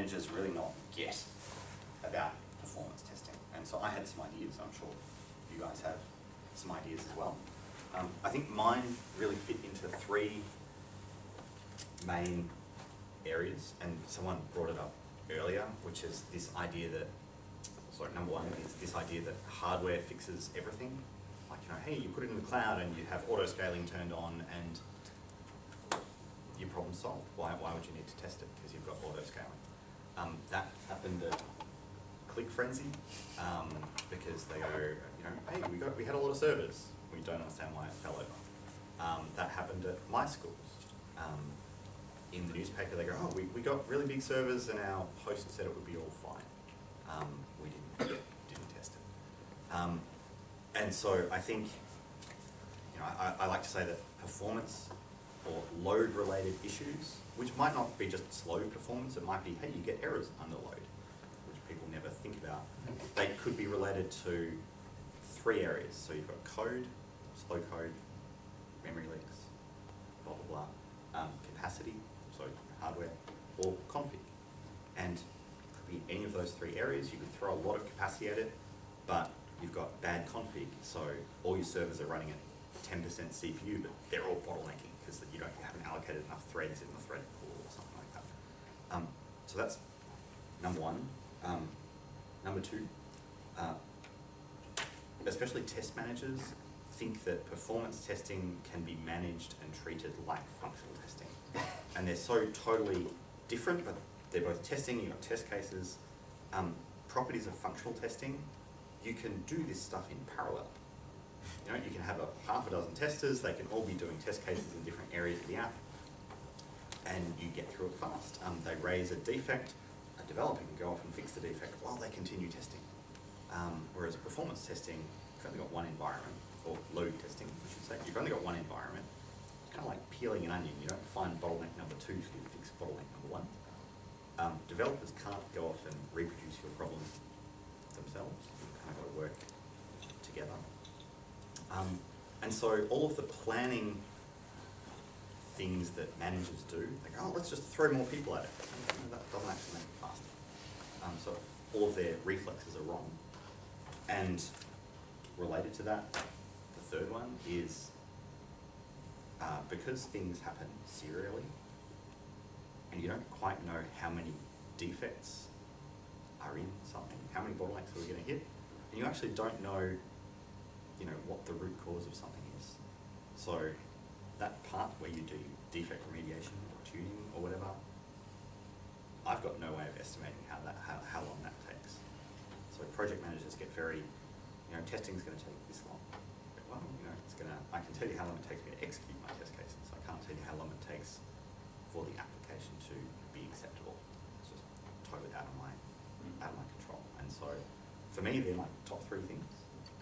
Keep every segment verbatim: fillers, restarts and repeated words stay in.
managers really not get about performance testing. And so I had some ideas, I'm sure you guys have some ideas as well. Um, I think mine really fit into three main areas, and someone brought it up earlier, which is this idea that, sorry, number one is this idea that hardware fixes everything. Like, you know, hey, you put it in the cloud and you have auto-scaling turned on and your problem solved. Why, why would you need to test it? Because you've got auto-scaling. Um, that happened at Click Frenzy, um, because they go, you know, hey, we, got, we had a lot of servers. We don't understand why it fell over. Um, that happened at my schools. Um, in the newspaper, they go, oh, we, we got really big servers and our host said it would be all fine. Um, we didn't, didn't test it. Um, and so I think, you know, I, I like to say that performance or load-related issues, which might not be just slow performance, it might be, hey, you get errors under load, which people never think about. They could be related to three areas. So you've got code, slow code, memory leaks, blah, blah, blah, um, capacity, so hardware, or config. And it could be any of those three areas. You could throw a lot of capacity at it, but you've got bad config, so all your servers are running at ten percent C P U, but they're all bottlenecking because you don't you haven't allocated enough threads in the thread pool or something like that. Um, so that's number one. Um, number two, uh, especially test managers think that performance testing can be managed and treated like functional testing. And they're so totally different, but they're both testing, you've got test cases. Um, properties of functional testing, you can do this stuff in parallel. You know, you can have a half a dozen testers, they can all be doing test cases in different areas of the app, and you get through it fast. Um, they raise a defect, a developer can go off and fix the defect while they continue testing. Um, whereas performance testing, you've only got one environment, or load testing, I should say, you've only got one environment. It's kind of like peeling an onion, you don't find bottleneck number two till you fix bottleneck number one. Um, developers can't go off and reproduce your problem themselves. Kind of got to work together. Um, and so all of the planning things that managers do, like, oh, let's just throw more people at it. No, that doesn't actually make it faster. Um, so all of their reflexes are wrong. And related to that, the third one is uh, because things happen serially, and you don't quite know how many defects are in something, how many bottlenecks are we going to hit, and you actually don't know, you know, what the root cause of something is. So that part where you do defect remediation or tuning or whatever, I've got no way of estimating how that how, how long that takes. So project managers get very, you know, testing's going to take this long. But, well, you know, it's going to. I can tell you how long it takes me to execute my test cases. I can't tell you how long it takes for the application to be acceptable. It's just totally out of my out of my control. And so, for me, they're like top three things.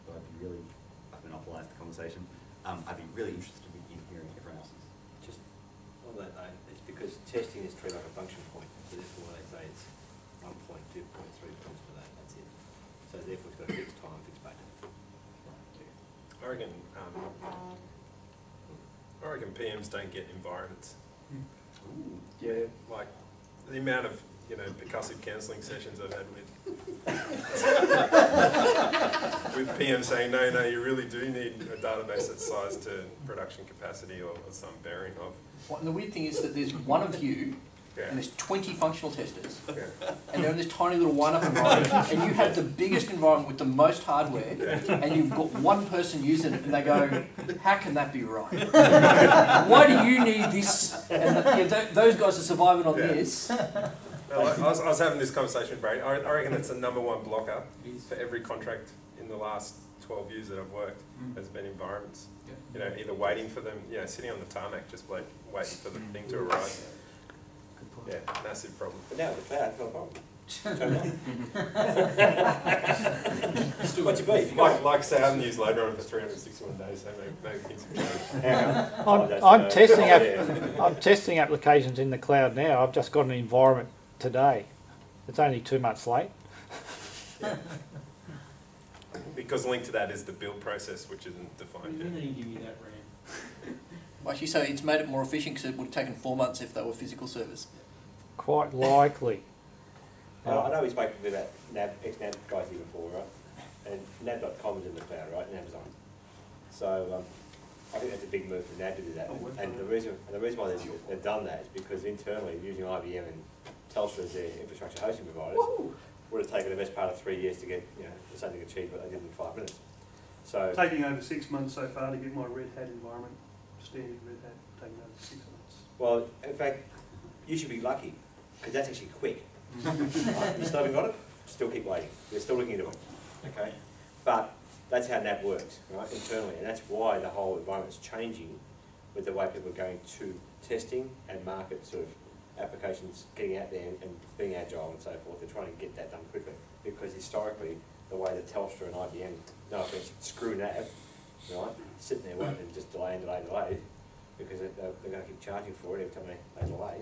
But I'd be really, I've monopolised the conversation. Um, I'd be really interested in hearing everyone else's. Just on that though, it's because testing is treated like a function point. So therefore, they say it's one point, two point, three points for that. That's it. So therefore, it's got a fixed time, fixed budget. I reckon. Um, I reckon P Ms don't get environments. Ooh. Yeah. Like the amount of, you know, percussive counselling sessions I've had with with P M saying, no, no, you really do need a database that's sized to production capacity or, or some bearing of. Well, and the weird thing is that there's one of you, yeah, and there's twenty functional testers, yeah, and they're in this tiny little one-up environment, and you have the biggest environment with the most hardware, yeah, and you've got one person using it, and they go, how can that be right? Why do you need this? And the, yeah, th those guys are surviving on, yeah, this. No, I, I, was, I was having this conversation with Brady. I, I reckon it's a number one blocker for every contract in the last twelve years that I've worked, mm, has been environments. Yeah. You know, either waiting for them, you know, sitting on the tarmac, just like waiting for the thing to arrive. Yeah, massive problem. But now with the cloud, no problem. Still got your beef. Like, like say, I haven't used LoadRunner for three hundred sixty-one days, so maybe, maybe things have changed. I'm, I'm, testing app, I'm testing applications in the cloud now. I've just got an environment today. It's only two months late. Yeah. Because linked to that is the build process, which isn't defined yet. You didn't give me that RAM. Well, actually, so it's made it more efficient because it would have taken four months if they were physical servers. Quite likely. Yeah. I know we've spoken with that N A B, ex-N A B guys here before, right? And N A B dot com is in the cloud, right? And Amazon. So um, I think that's a big move for N A B to do that. Oh, and, and the reason and the reason why they've, they've done that is because internally, using I B M and Telstra as their infrastructure hosting providers, woo, would have taken the best part of three years to get, you know, the same thing achieved, but they did in five minutes. So taking over six months so far to get my Red Hat environment, standard Red Hat, taking over six months. Well, in fact, you should be lucky, because that's actually quick. You still haven't got it? Still keep waiting. They're still looking into it. Okay? But that's how N A B works, right, internally, and that's why the whole environment is changing with the way people are going to testing and market sort of applications, getting out there and being agile and so forth. They're trying to get that done quickly, because historically, the way that Telstra and I B M, no offense, screw N A B, right, sitting there waiting and just delay and delay and delay, because they're, they're going to keep charging for it every time they, they delay.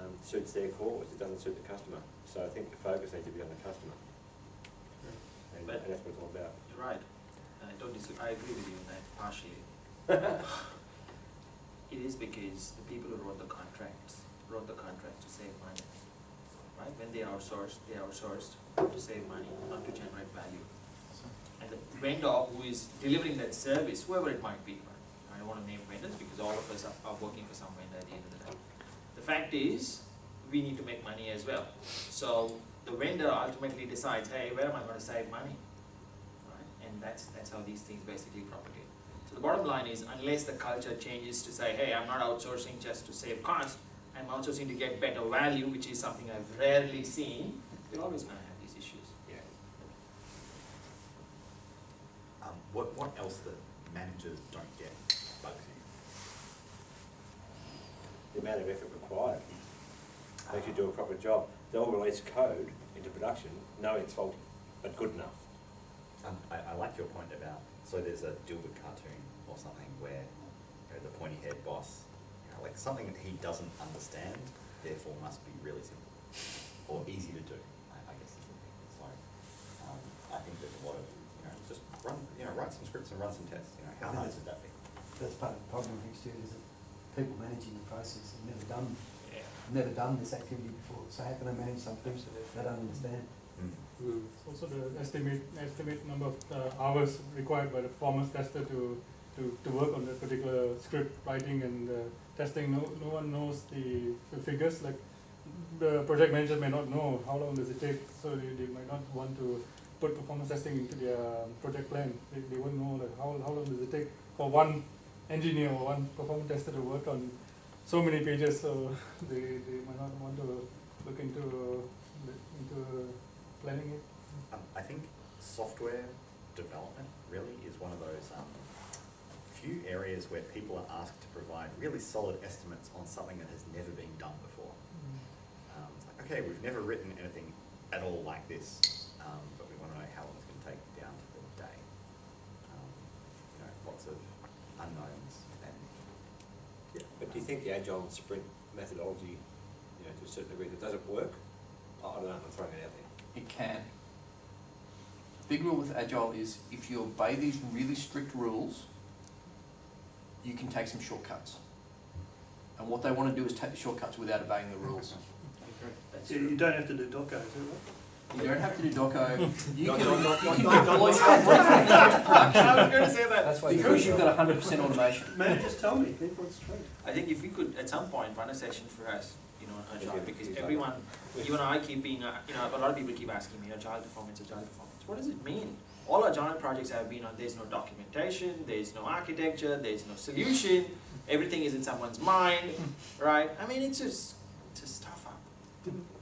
Um, suits their cause, it doesn't suit the customer. So I think the focus needs to be on the customer. And, but and that's what it's all about. You're right. I don't disagree. I agree with you on that partially. It is because the people who wrote the contracts wrote the contracts to save money. Right? When they outsourced, they outsourced to save money, not to generate value. And the vendor who is delivering that service, whoever it might be, I don't want to name vendors because all of us are, are working for some vendor at the end of the day. The fact is, we need to make money as well. So the vendor ultimately decides, hey, where am I going to save money? Right? And that's, that's how these things basically propagate. So the bottom line is, unless the culture changes to say, hey, I'm not outsourcing just to save cost, I'm outsourcing to get better value, which is something I've rarely seen, you're always going to have these issues. Yeah. Um, what, what else that managers don't get? The amount of effort required. They actually do a proper job. They'll release code into production, knowing it's faulty, but good enough. Um, I, I like your point about, so there's a Dilbert cartoon or something where, you know, the pointy-haired boss, you know, like something that he doesn't understand, therefore must be really simple, or easy to do, I, I guess is the thing. So um, I think there's a lot of, you know, just run, you know, write some scripts and run some tests. You know, how nice would that be? That's part of the problem next year, is it? People managing the process have never done, yeah. never done this activity before. So how can I manage something they don't understand? Mm. Mm. Also, the estimate estimate number of uh, hours required by the performance tester to to, to work on that particular script writing and uh, testing. No, no one knows the, the figures. Like the project manager may not know how long does it take. So they, they might not want to put performance testing into their project plan. They, they won't know like how how long does it take for one engineer or one performance tester to work on so many pages, so they, they might not want to look into uh, into uh, planning it. Um, I think software development really is one of those um, few areas where people are asked to provide really solid estimates on something that has never been done before. Mm. Um, it's like, okay, we've never written anything at all like this, um, but we want to know how long it's going to take down to the day. Um, you know, lots of unknowns. And, yeah. But do you think the agile and sprint methodology, you know, to a certain degree, that doesn't work? I don't know, I'm throwing it out there. It can. The big rule with agile is if you obey these really strict rules, you can take some shortcuts. And what they want to do is take the shortcuts without obeying the rules. That's yeah, you don't have to do Docker, is it? You don't have to do Doco. You can deploy stuff into production. I was going to say that. That's why because you've got one hundred percent automation. Man, just tell me. People, it's true. I think if we could, at some point, run a session for us, you know, on Agile, because everyone, you and I keep being, uh, you know, a lot of people keep asking me, Agile performance, Agile performance. What does it mean? All Agile projects I've been on, there's no documentation, there's no architecture, there's no solution. Everything is in someone's mind, right? I mean, it's just, it's just stuff.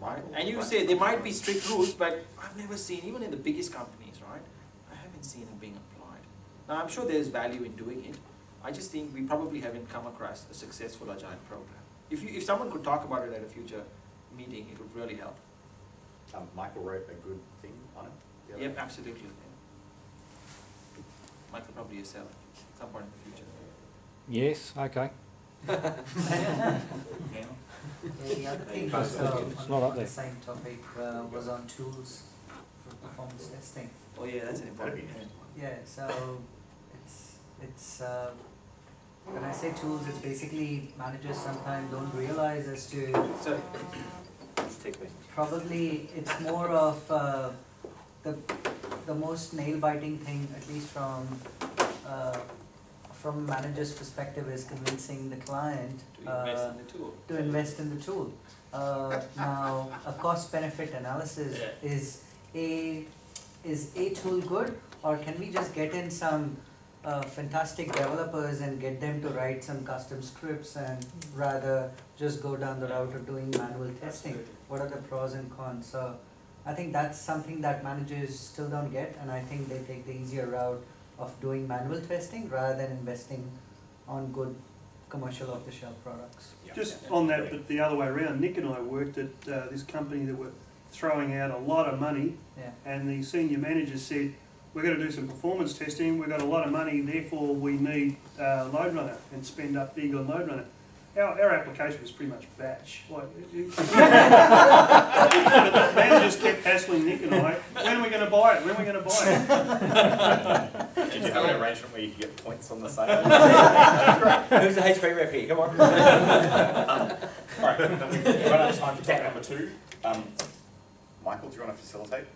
Right. And you say there might be strict rules, but I've never seen, even in the biggest companies, right? I haven't seen them being applied. Now, I'm sure there's value in doing it. I just think we probably haven't come across a successful Agile program. If you, if someone could talk about it at a future meeting, it would really help. Um, Michael wrote a good thing on it. Yeah, yep, absolutely. Yeah. Michael, probably yourself at some point in the future. Yes. Okay. Yeah. The other thing was uh, on the same topic uh, was on tools for performance testing. Oh yeah, that's an important thing. Yeah, so it's it's uh, when I say tools, it's basically managers sometimes don't realize as to. Sorry. Let's take away. Probably it's more of uh, the the most nail-biting thing, at least from uh, from manager's perspective, is convincing the client to uh, invest in the tool. To invest in the tool. Uh, now, a cost-benefit analysis yeah. is a is a tool good, or can we just get in some uh, fantastic developers and get them to write some custom scripts and rather just go down the route of doing manual testing? Absolutely. What are the pros and cons? So, I think that's something that managers still don't get, and I think they take the easier route of doing manual testing rather than investing on good commercial off-the-shelf products. Yep. Just yeah, on that, great. But the other way around, Nick and I worked at uh, this company that were throwing out a lot of money, yeah. and the senior manager said, we're going to do some performance testing, we've got a lot of money, therefore we need uh, LoadRunner, and spend up big on LoadRunner. Our, our application was pretty much batch. Like, the managers kept hassling Nick and I, when are we going to buy it? When are we going to buy it? Did you have an arrangement where you could get points on the sale? Who's the H P rep here? Come on. um, all right, we've got time for topic number two. Um, Michael, do you want to facilitate?